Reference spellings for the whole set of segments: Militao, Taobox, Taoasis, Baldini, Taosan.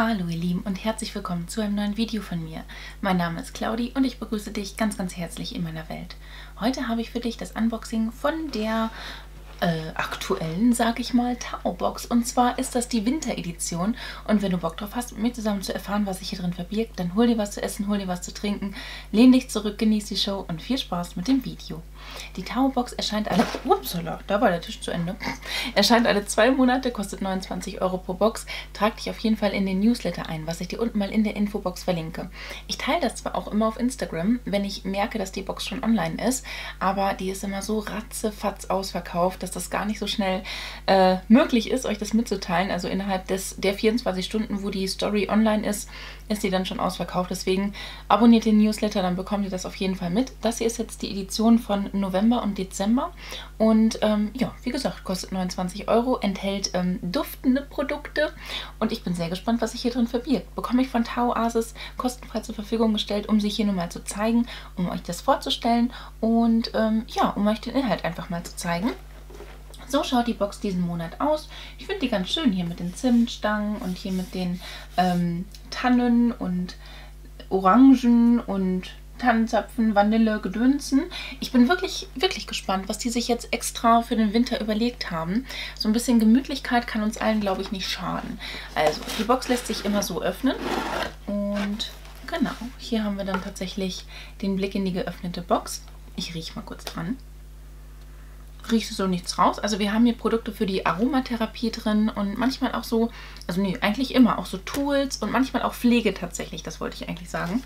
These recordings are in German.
Hallo ihr Lieben und herzlich willkommen zu einem neuen Video von mir. Mein Name ist Claudi und ich begrüße dich ganz, ganz herzlich in meiner Welt. Heute habe ich für dich das Unboxing von der aktuellen, sage ich mal, Taobox. Und zwar ist das die Winteredition. Und wenn du Bock drauf hast, mit mir zusammen zu erfahren, was sich hier drin verbirgt, dann hol dir was zu essen, hol dir was zu trinken, lehn dich zurück, genieß die Show und viel Spaß mit dem Video. Die Taobox erscheint alle... Upsala, da war der Tisch zu Ende. Erscheint alle 2 Monate, kostet 29 € pro Box. Trag dich auf jeden Fall in den Newsletter ein, was ich dir unten mal in der Infobox verlinke. Ich teile das zwar auch immer auf Instagram, wenn ich merke, dass die Box schon online ist, aber die ist immer so ratzefatz ausverkauft, dass das gar nicht so schnell möglich ist, euch das mitzuteilen. Also innerhalb der 24 Stunden, wo die Story online ist, ist die dann schon ausverkauft. Deswegen abonniert den Newsletter, dann bekommt ihr das auf jeden Fall mit. Das hier ist jetzt die Edition von November und Dezember und ja, wie gesagt, kostet 29 €, enthält duftende Produkte und ich bin sehr gespannt, was sich hier drin verbirgt. Bekomme ich von Taoasis kostenfrei zur Verfügung gestellt, um sie hier nur mal zu zeigen, um euch das vorzustellen und ja, um euch den Inhalt einfach mal zu zeigen. So schaut die Box diesen Monat aus. Ich finde die ganz schön hier mit den Zimtstangen und hier mit den Tannen und Orangen und Tannenzapfen, Vanille, Gedönsen. Ich bin wirklich, wirklich gespannt, was die sich jetzt extra für den Winter überlegt haben. So ein bisschen Gemütlichkeit kann uns allen, glaube ich, nicht schaden. Also, die Box lässt sich immer so öffnen. Und genau, hier haben wir dann tatsächlich den Blick in die geöffnete Box. Ich rieche mal kurz dran. Riechst du so nichts raus. Also wir haben hier Produkte für die Aromatherapie drin und manchmal auch so, also nee, eigentlich immer auch so Tools und manchmal auch Pflege tatsächlich, das wollte ich eigentlich sagen.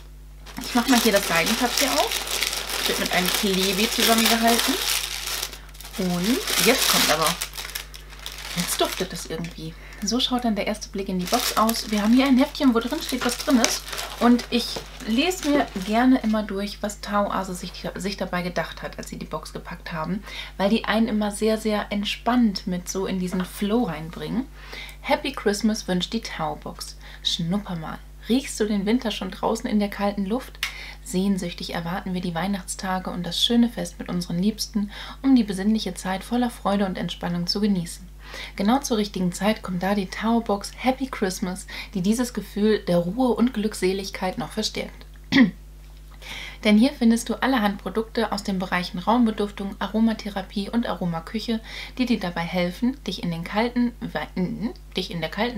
Ich mache mal hier das Seidenpapier auf. Wird mit einem Kleber zusammengehalten. Und jetzt kommt aber, jetzt duftet es irgendwie. So schaut dann der erste Blick in die Box aus. Wir haben hier ein Heftchen, wo drin steht, was drin ist. Und ich lese mir gerne immer durch, was Taoasis sich dabei gedacht hat, als sie die Box gepackt haben. Weil die einen immer sehr, sehr entspannt mit so in diesen Flow reinbringen. Happy Christmas wünscht die Taobox. Schnupper mal. Riechst du den Winter schon draußen in der kalten Luft? Sehnsüchtig erwarten wir die Weihnachtstage und das schöne Fest mit unseren Liebsten, um die besinnliche Zeit voller Freude und Entspannung zu genießen. Genau zur richtigen Zeit kommt da die Taobox Happy Christmas, die dieses Gefühl der Ruhe und Glückseligkeit noch verstärkt. Denn hier findest du allerhand Produkte aus den Bereichen Raumbeduftung, Aromatherapie und Aromaküche, die dir dabei helfen, dich in der kalten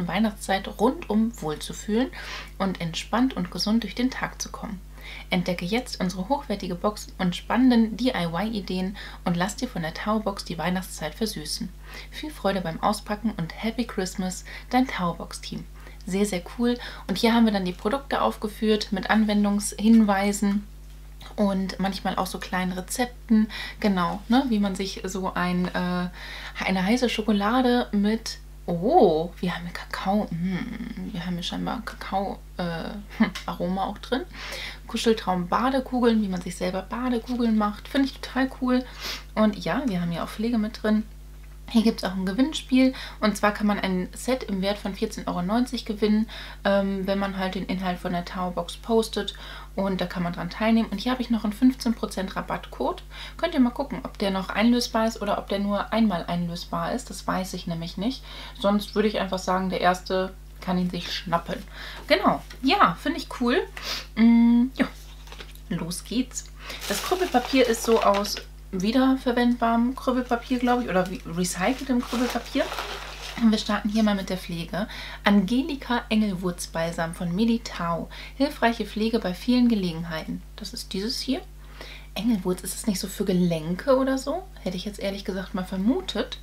Weihnachtszeit rundum wohlzufühlen und entspannt und gesund durch den Tag zu kommen. Entdecke jetzt unsere hochwertige Box und spannenden DIY-Ideen und lass dir von der Taobox die Weihnachtszeit versüßen. Viel Freude beim Auspacken und Happy Christmas, dein Taobox-Team. Sehr, sehr cool. Und hier haben wir dann die Produkte aufgeführt mit Anwendungshinweisen. Und manchmal auch so kleinen Rezepten, genau, ne, wie man sich so eine heiße Schokolade mit, oh, wir haben hier Kakao, wir haben hier scheinbar Kakao-Aroma auch drin. Kuscheltraum-Badekugeln, wie man sich selber Badekugeln macht, finde ich total cool. Und ja, wir haben hier auch Pflege mit drin. Hier gibt es auch ein Gewinnspiel und zwar kann man ein Set im Wert von 14,90 € gewinnen, wenn man halt den Inhalt von der Taobox postet und da kann man dran teilnehmen. Und hier habe ich noch einen 15% Rabattcode. Könnt ihr mal gucken, ob der noch einlösbar ist oder ob der nur einmal einlösbar ist, das weiß ich nämlich nicht. Sonst würde ich einfach sagen, der erste kann ihn sich schnappen. Genau, ja, finde ich cool. Ja. Los geht's. Das Krüppelpapier ist so aus... wiederverwendbarem Krüppelpapier, glaube ich, oder recyceltem Krüppelpapier. Und wir starten hier mal mit der Pflege. Angelika Engelwurzbalsam von Militao. Hilfreiche Pflege bei vielen Gelegenheiten. Das ist dieses hier. Engelwurz, ist es nicht so für Gelenke oder so? Hätte ich jetzt ehrlich gesagt mal vermutet.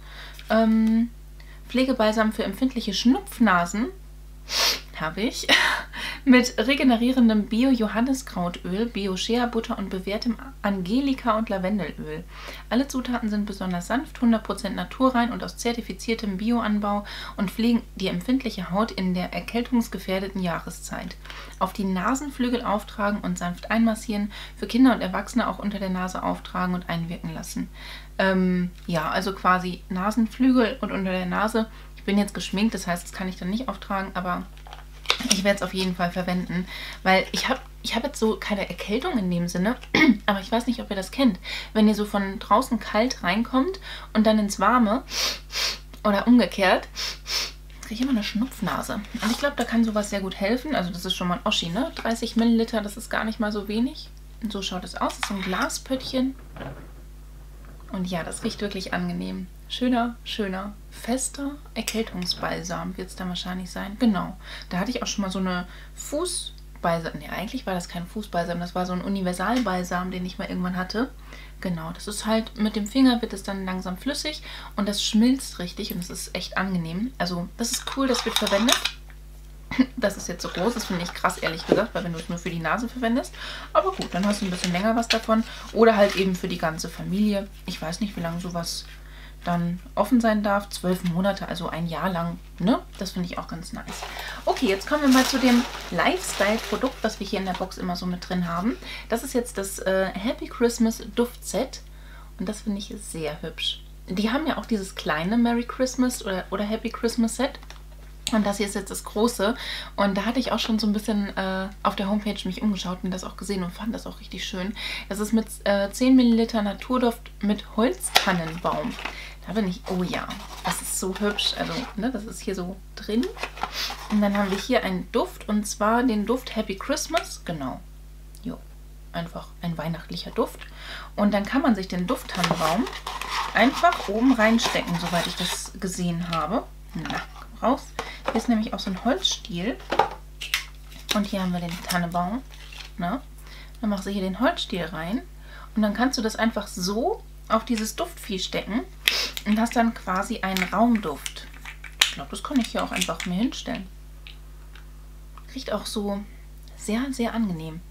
Pflegebalsam für empfindliche Schnupfnasen. Habe ich. Mit regenerierendem Bio-Johanniskrautöl, Bio-Shea-Butter und bewährtem Angelika- und Lavendelöl. Alle Zutaten sind besonders sanft, 100% naturrein und aus zertifiziertem Bioanbau und pflegen die empfindliche Haut in der erkältungsgefährdeten Jahreszeit. Auf die Nasenflügel auftragen und sanft einmassieren, für Kinder und Erwachsene auch unter der Nase auftragen und einwirken lassen. Ja, also quasi Nasenflügel und unter der Nase. Ich bin jetzt geschminkt, das heißt, das kann ich dann nicht auftragen, aber... ich werde es auf jeden Fall verwenden, weil ich hab jetzt so keine Erkältung in dem Sinne, aber ich weiß nicht, ob ihr das kennt. Wenn ihr so von draußen kalt reinkommt und dann ins Warme oder umgekehrt, kriege ich immer eine Schnupfnase. Und ich glaube, da kann sowas sehr gut helfen. Also das ist schon mal ein Oschi, ne? 30 Milliliter, das ist gar nicht mal so wenig. Und so schaut es aus. Das ist so ein Glaspöttchen. Und ja, das riecht wirklich angenehm. Schöner, fester Erkältungsbalsam wird es dann wahrscheinlich sein. Genau, da hatte ich auch schon mal so eine Fußbalsam. Ne, eigentlich war das kein Fußbalsam, das war so ein Universalbalsam, den ich mal irgendwann hatte. Genau, das ist halt, mit dem Finger wird es dann langsam flüssig und das schmilzt richtig und das ist echt angenehm. Also das ist cool, das wird verwendet. Das ist jetzt so groß, das finde ich krass, ehrlich gesagt, weil wenn du es nur für die Nase verwendest. Aber gut, dann hast du ein bisschen länger was davon. Oder halt eben für die ganze Familie. Ich weiß nicht, wie lange sowas dann offen sein darf. 12 Monate, also ein Jahr lang, ne? Das finde ich auch ganz nice. Okay, jetzt kommen wir mal zu dem Lifestyle-Produkt, was wir hier in der Box immer so mit drin haben. Das ist jetzt das Happy Christmas Duftset. Und das finde ich sehr hübsch. Die haben ja auch dieses kleine Merry Christmas oder Happy Christmas Set. Und das hier ist jetzt das große. Und da hatte ich auch schon so ein bisschen auf der Homepage mich umgeschaut und das auch gesehen und fand das auch richtig schön. Das ist mit 10 Milliliter Naturduft mit Holztannenbaum. Da bin ich... Oh ja, das ist so hübsch. Also, ne, das ist hier so drin. Und dann haben wir hier einen Duft und zwar den Duft Happy Christmas. Genau. Jo, einfach ein weihnachtlicher Duft. Und dann kann man sich den Dufttannenbaum einfach oben reinstecken, soweit ich das gesehen habe. Na, komm raus. Hier ist nämlich auch so ein Holzstiel. Und hier haben wir den Tannenbaum. Na? Dann machst du hier den Holzstiel rein. Und dann kannst du das einfach so auf dieses Duftvieh stecken. Und hast dann quasi einen Raumduft. Ich glaube, das kann ich hier auch einfach mir hinstellen. Riecht auch so sehr angenehm.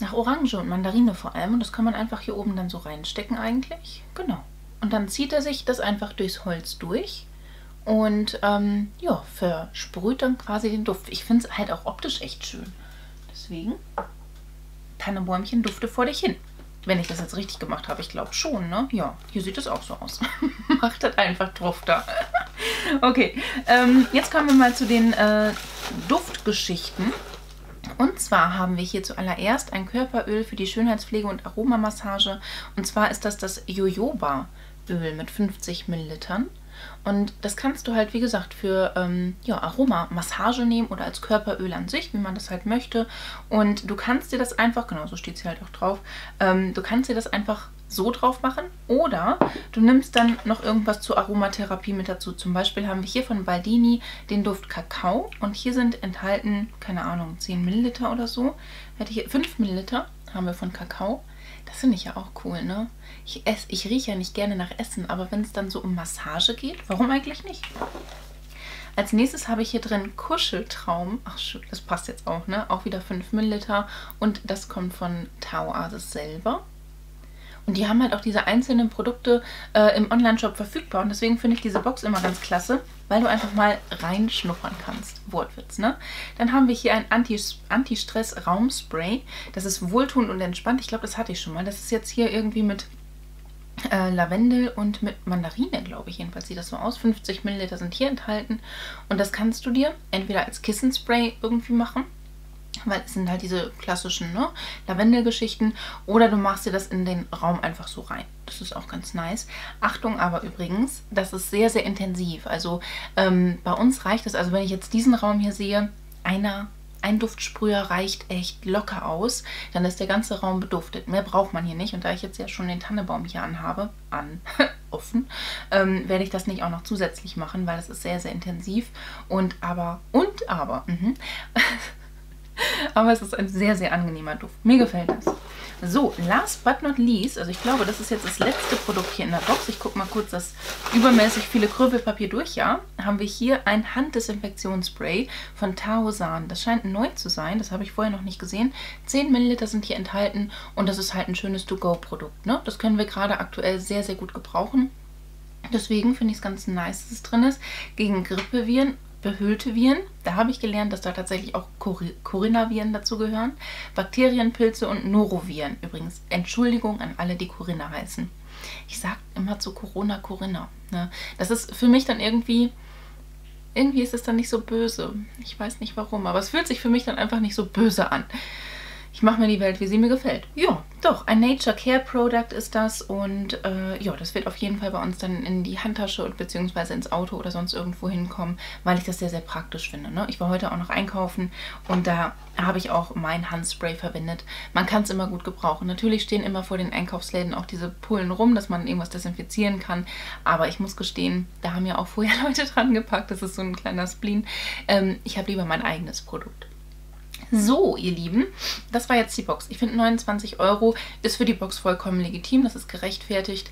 Nach Orange und Mandarine vor allem. Und das kann man einfach hier oben dann so reinstecken eigentlich. Genau. Und dann zieht er sich das einfach durchs Holz durch. Und ja, versprüht dann quasi den Duft. Ich finde es halt auch optisch echt schön. Deswegen, Tannenbäumchen, dufte vor dich hin. Wenn ich das jetzt richtig gemacht habe, ich glaube schon, ne? Ja, hier sieht es auch so aus. Macht das einfach drauf da. Okay, jetzt kommen wir mal zu den Duftgeschichten. Und zwar haben wir hier zuallererst ein Körperöl für die Schönheitspflege und Aromamassage. Und zwar ist das Jojobaöl mit 50 Millilitern. Und das kannst du halt, wie gesagt, für ja, Aromamassage nehmen oder als Körperöl an sich, wie man das halt möchte. Und du kannst dir das einfach, genau so steht es hier halt auch drauf, du kannst dir das einfach so drauf machen. Oder du nimmst dann noch irgendwas zur Aromatherapie mit dazu. Zum Beispiel haben wir hier von Baldini den Duft Kakao. Und hier sind enthalten, keine Ahnung, 10 Milliliter oder so. Hätte ich hier 5 Milliliter haben wir von Kakao. Das finde ich ja auch cool, ne? Ich rieche ja nicht gerne nach Essen, aber wenn es dann so um Massage geht, warum eigentlich nicht? Als nächstes habe ich hier drin Kuscheltraum. Ach schön, das passt jetzt auch, ne? Auch wieder 5 Milliliter. Und das kommt von Taoasis selber. Und die haben halt auch diese einzelnen Produkte im Onlineshop verfügbar. Und deswegen finde ich diese Box immer ganz klasse, weil du einfach mal reinschnuppern kannst. Wortwitz, ne? Dann haben wir hier ein Anti-Stress-Raumspray. Das ist wohltuend und entspannt. Ich glaube, das hatte ich schon mal. Das ist jetzt hier irgendwie mit Lavendel und mit Mandarine, glaube ich. Jedenfalls sieht das so aus. 50 Milliliter sind hier enthalten. Und das kannst du dir entweder als Kissenspray irgendwie machen. Weil es sind halt diese klassischen, ne, Lavendelgeschichten. Oder du machst dir das in den Raum einfach so rein. Das ist auch ganz nice. Achtung aber übrigens, das ist sehr intensiv. Also bei uns reicht es, also wenn ich jetzt diesen Raum hier sehe, ein Duftsprüher reicht echt locker aus. Dann ist der ganze Raum beduftet. Mehr braucht man hier nicht. Und da ich jetzt ja schon den Tannenbaum hier anhabe, offen, werde ich das nicht auch noch zusätzlich machen, weil das ist sehr intensiv. Aber es ist ein sehr angenehmer Duft. Mir gefällt das. So, last but not least, also ich glaube, das ist jetzt das letzte Produkt hier in der Box. Ich gucke mal kurz das übermäßig viele Krüppelpapier durch, ja. Haben wir hier ein Handdesinfektionsspray von Taosan. Das scheint neu zu sein, das habe ich vorher noch nicht gesehen. 10 Milliliter sind hier enthalten und das ist halt ein schönes To-Go-Produkt, ne? Das können wir gerade aktuell sehr gut gebrauchen. Deswegen finde ich es ganz nice, dass es drin ist. Gegen Grippeviren, behüllte Viren. Da habe ich gelernt, dass da tatsächlich auch Corinna-Viren dazu gehören. Bakterien, Pilze und Noroviren. Übrigens, Entschuldigung an alle, die Corinna heißen. Ich sage immer zu Corona, Corinna. Ne? Das ist für mich dann irgendwie ist es dann nicht so böse. Ich weiß nicht warum, aber es fühlt sich für mich dann einfach nicht so böse an. ich mache mir die Welt, wie sie mir gefällt. Ja, doch, ein Nature Care Product ist das und ja, das wird auf jeden Fall bei uns dann in die Handtasche und beziehungsweise ins Auto oder sonst irgendwo hinkommen, weil ich das sehr, sehr praktisch finde. Ne? Ich war heute auch noch einkaufen und da habe ich auch mein Handspray verwendet. Man kann es immer gut gebrauchen. Natürlich stehen immer vor den Einkaufsläden auch diese Pullen rum, dass man irgendwas desinfizieren kann, aber ich muss gestehen, da haben ja auch vorher Leute dran gepackt, das ist so ein kleiner Spleen. Ich habe lieber mein eigenes Produkt. So, ihr Lieben, das war jetzt die Box. Ich finde 29 Euro ist für die Box vollkommen legitim, das ist gerechtfertigt.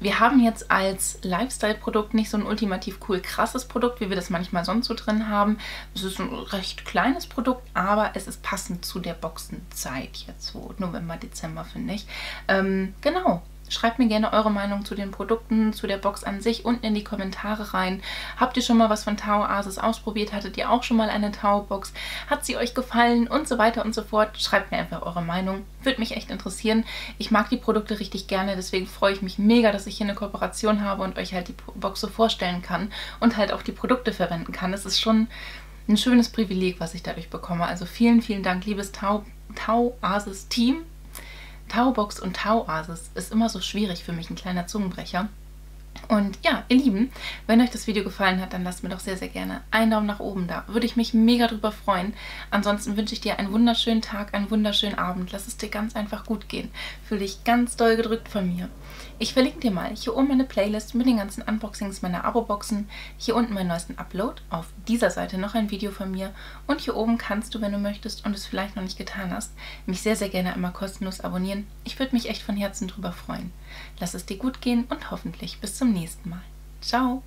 Wir haben jetzt als Lifestyle-Produkt nicht so ein ultimativ cool krasses Produkt, wie wir das manchmal sonst so drin haben. Es ist ein recht kleines Produkt, aber es ist passend zu der Boxenzeit jetzt, so November, Dezember, finde ich. Genau. Schreibt mir gerne eure Meinung zu den Produkten, zu der Box an sich unten in die Kommentare rein. Habt ihr schon mal was von Taoasis ausprobiert? Hattet ihr auch schon mal eine Taobox? Hat sie euch gefallen? Und so weiter und so fort. Schreibt mir einfach eure Meinung. Würde mich echt interessieren. Ich mag die Produkte richtig gerne, deswegen freue ich mich mega, dass ich hier eine Kooperation habe und euch halt die Box so vorstellen kann und halt auch die Produkte verwenden kann. Es ist schon ein schönes Privileg, was ich dadurch bekomme. Also vielen, vielen Dank, liebes Taoasis-Team. Taobox und Taoasis ist immer so schwierig für mich, ein kleiner Zungenbrecher. Und ja, ihr Lieben, wenn euch das Video gefallen hat, dann lasst mir doch sehr, sehr gerne einen Daumen nach oben da. Würde ich mich mega drüber freuen. Ansonsten wünsche ich dir einen wunderschönen Tag, einen wunderschönen Abend. Lass es dir ganz einfach gut gehen. Fühl dich ganz doll gedrückt von mir. Ich verlinke dir mal hier oben meine Playlist mit den ganzen Unboxings meiner Abo-Boxen, hier unten meinen neuesten Upload, auf dieser Seite noch ein Video von mir und hier oben kannst du, wenn du möchtest und es vielleicht noch nicht getan hast, mich sehr, sehr gerne einmal kostenlos abonnieren. Ich würde mich echt von Herzen drüber freuen. Lass es dir gut gehen und hoffentlich bis zum nächsten Mal. Ciao!